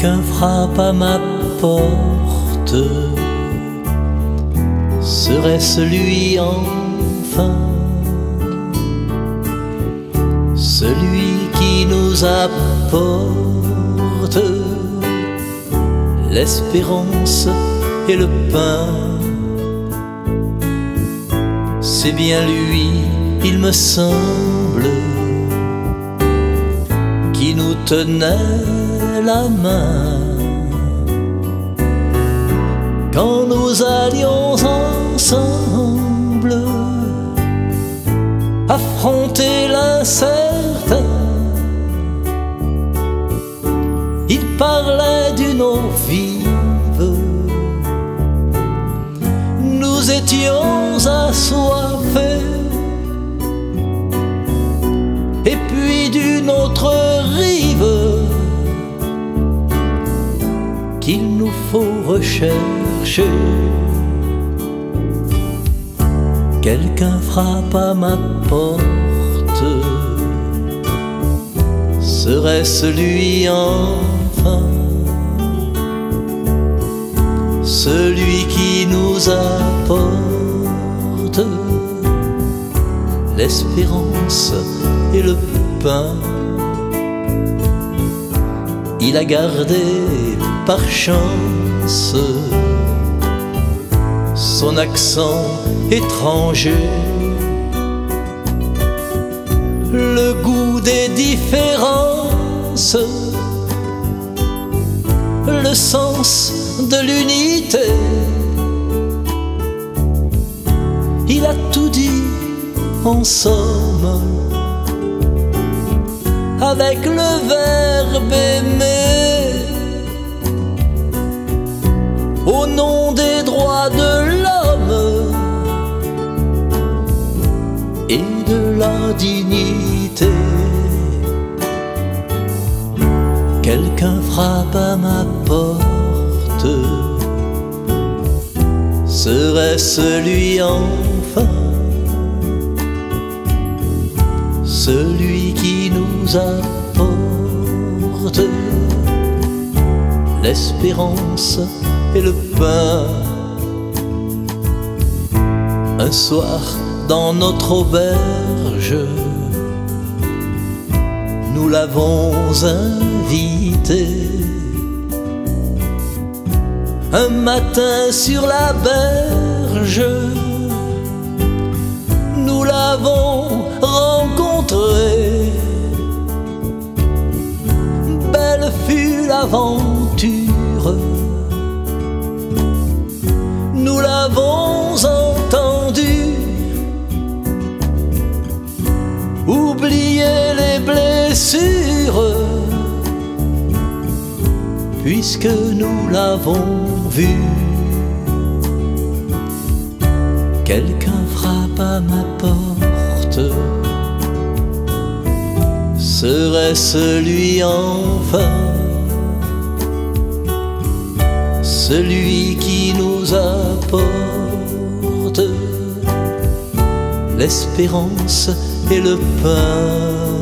quelqu'un frappe à ma porte. Serait-ce lui enfin, celui qui nous apporte l'espérance et le pain? C'est bien lui, il me semble, qui nous tenait la main quand nous allions ensemble affronter l'incertain. Il parlait d'une eau vive, nous étions assoiffés, et puis d'une autre rive qu'il nous faut rechercher. Quelqu'un frappe à ma porte. Serait-ce lui enfin, celui qui nous apporte l'espérance et le pain? Il a gardé par chance son accent étranger, le goût des différences, le sens de l'unité. Il a tout dit, en somme, avec le verbe aimer, au nom des droits de l'homme et de la dignité. Quelqu'un frappe à ma porte. Serait-ce lui enfin, celui qui nous apporte l'espérance et le pain? Un soir dans notre auberge, nous l'avons invité. Un matin sur la berge, nous l'avons rencontré. Belle fut l'aventure, nous l'avons entendu oublier les blessures, puisque nous l'avons vu. Quelqu'un frappe à ma porte. Serait-ce lui enfin, celui qui nous apporte l'espérance et le pain?